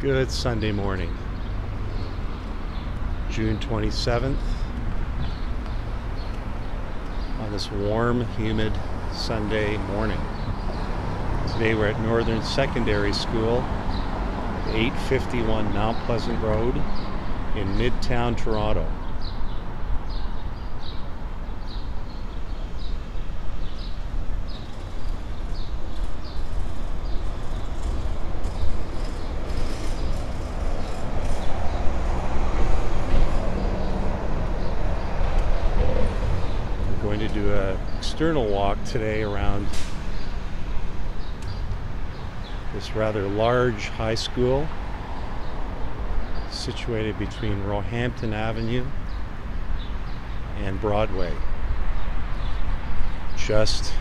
Good Sunday morning, June 27th, on this warm, humid Sunday morning. Today we're at Northern Secondary School, 851 Mount Pleasant Road in Midtown Toronto. To do an external walk today around this rather large high school situated between Roehampton Avenue and Broadway, just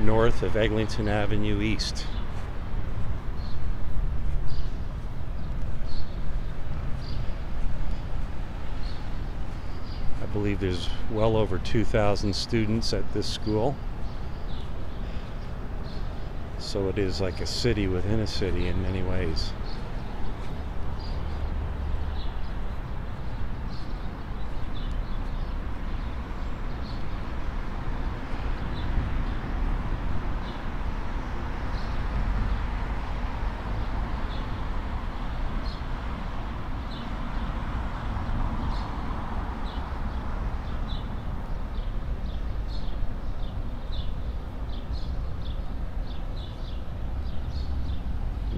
north of Eglinton Avenue East. I believe there's well over 2,000 students at this school, so it is like a city within a city in many ways.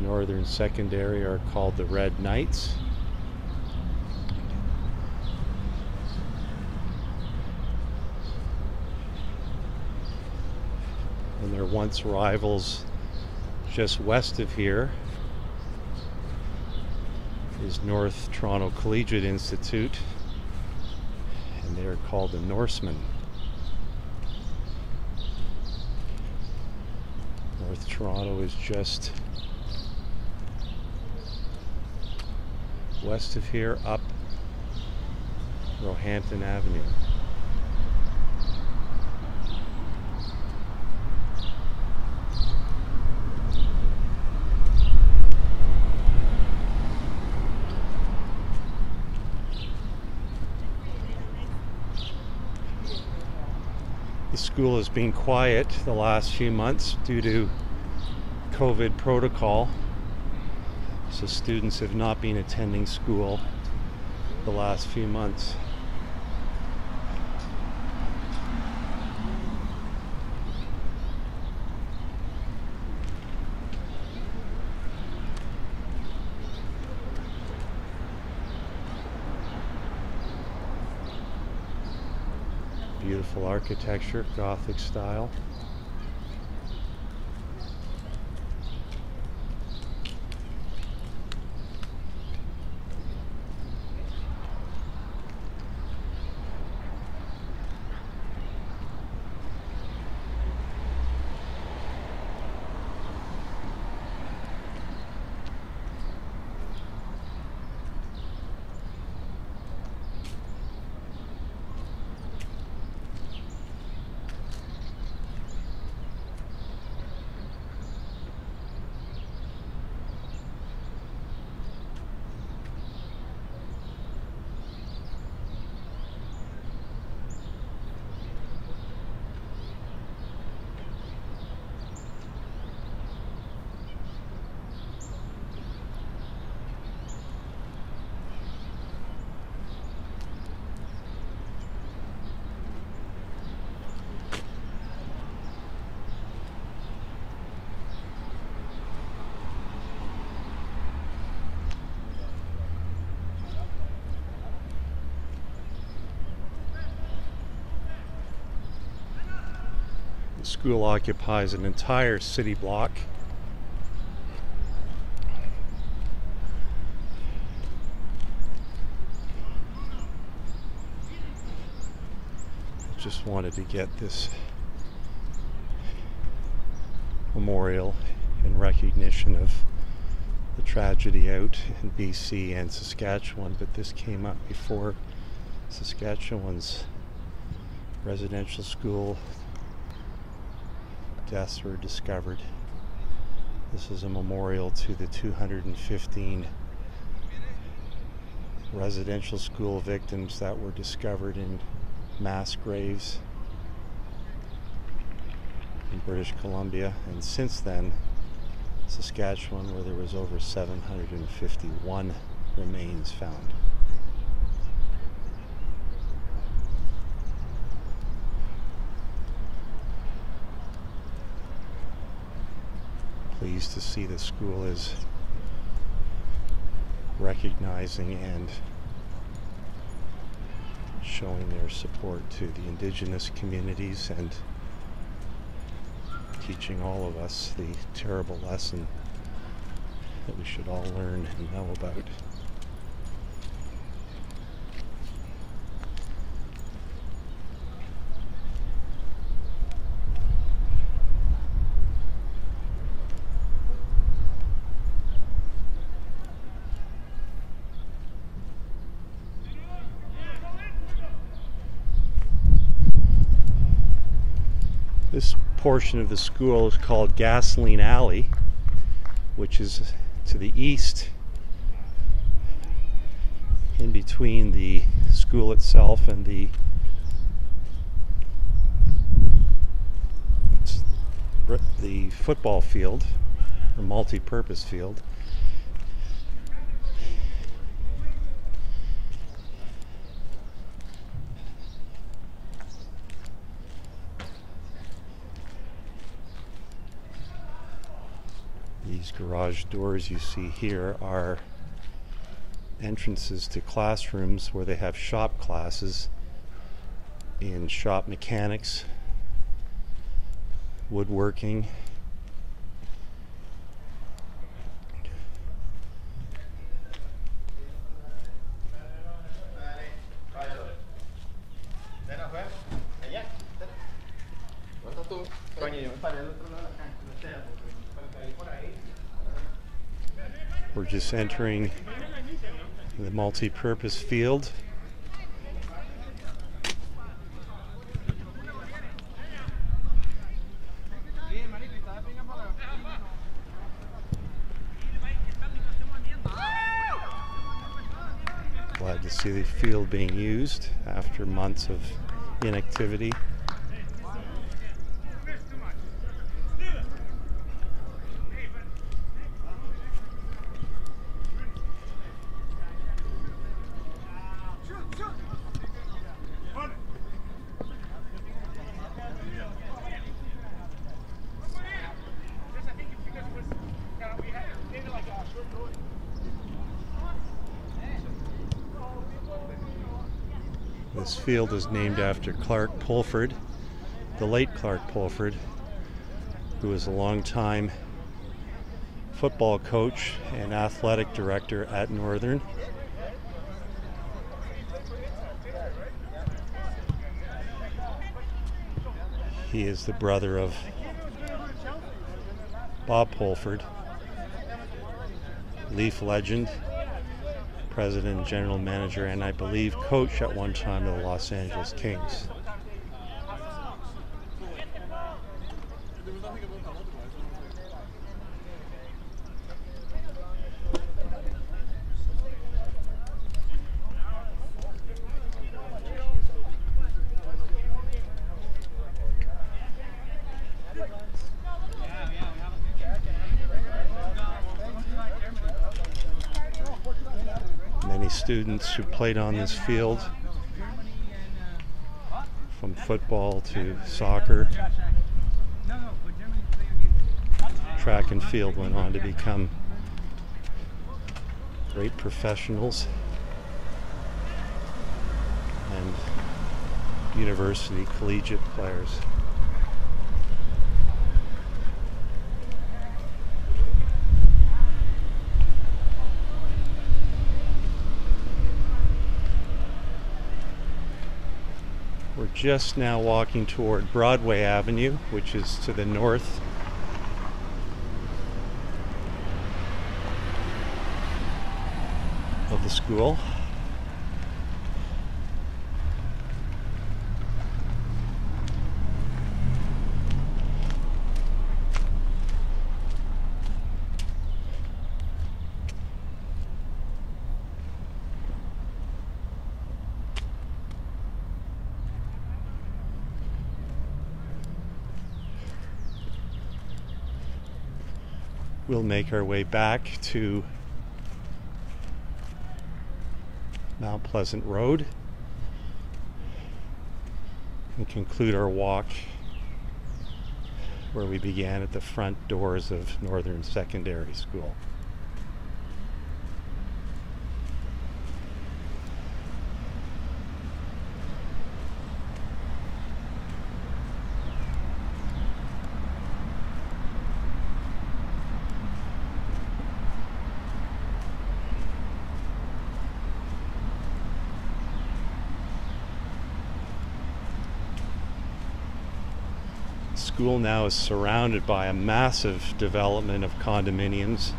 Northern Secondary are called the Red Knights. And they're once rivals. Just west of here is North Toronto Collegiate Institute, and they're called the Norsemen. North Toronto is just west of here, up Roehampton Avenue. The school has been quiet the last few months due to COVID protocol. So students have not been attending school the last few months. Beautiful architecture, Gothic style. The school occupies an entire city block. Just wanted to get this memorial in recognition of the tragedy out in BC and Saskatchewan, but this came up before Saskatchewan's residential school deaths were discovered. This is a memorial to the 215 residential school victims that were discovered in mass graves in British Columbia, and since then Saskatchewan, where there was over 751 remains found. Pleased to see the school is recognizing and showing their support to the Indigenous communities and teaching all of us the terrible lesson that we should all learn and know about. This portion of the school is called Gasoline Alley, which is to the east, in between the school itself and the football field, or multi-purpose field. These garage doors you see here are entrances to classrooms where they have shop classes in shop mechanics, woodworking, entering the multi-purpose field. Glad to see the field being used after months of inactivity. This field is named after Clark Pulford, the late Clark Pulford, who was a longtime football coach and athletic director at Northern. He is the brother of Bob Pulford, Leaf legend, president, general manager, and I believe coach at one time of the Los Angeles Kings. Students who played on this field, from football to soccer, track and field, went on to become great professionals and university collegiate players. Just now walking toward Broadway Avenue, which is to the north. Of the school. We'll make our way back to Mount Pleasant Road and conclude our walk where we began at the front doors of Northern Secondary School. School now is surrounded by a massive development of condominiums,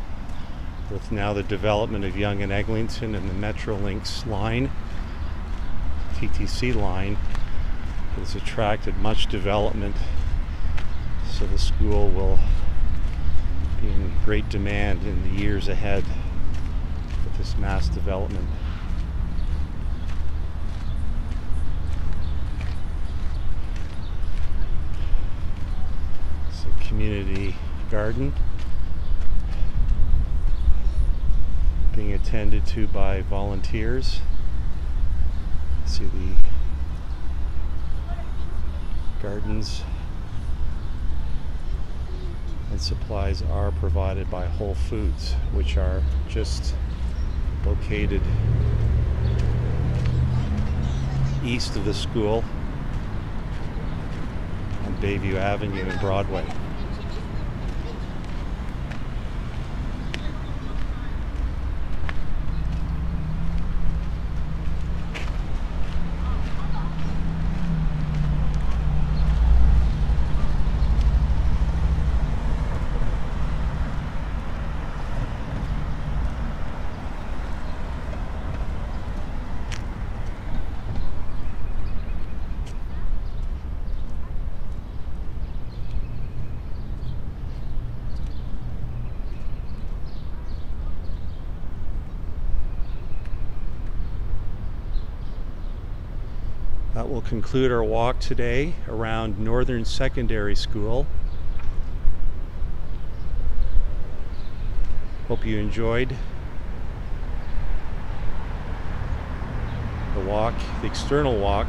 with now the development of Yonge and Eglinton and the Metrolinx line, TTC line, has attracted much development, so the school will be in great demand in the years ahead with this mass development. Community garden being attended to by volunteers. See the gardens and supplies are provided by Whole Foods, which are just located east of the school on Bayview Avenue and Broadway. That will conclude our walk today around Northern Secondary School. Hope you enjoyed the walk, the external walk,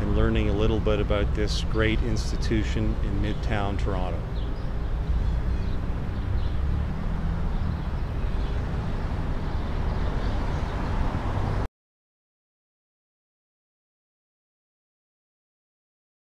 and learning a little bit about this great institution in Midtown Toronto.